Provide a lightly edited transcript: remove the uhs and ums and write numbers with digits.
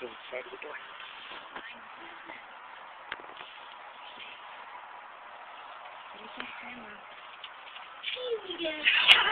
tuh, saya gitu aja. Jadi saya mau.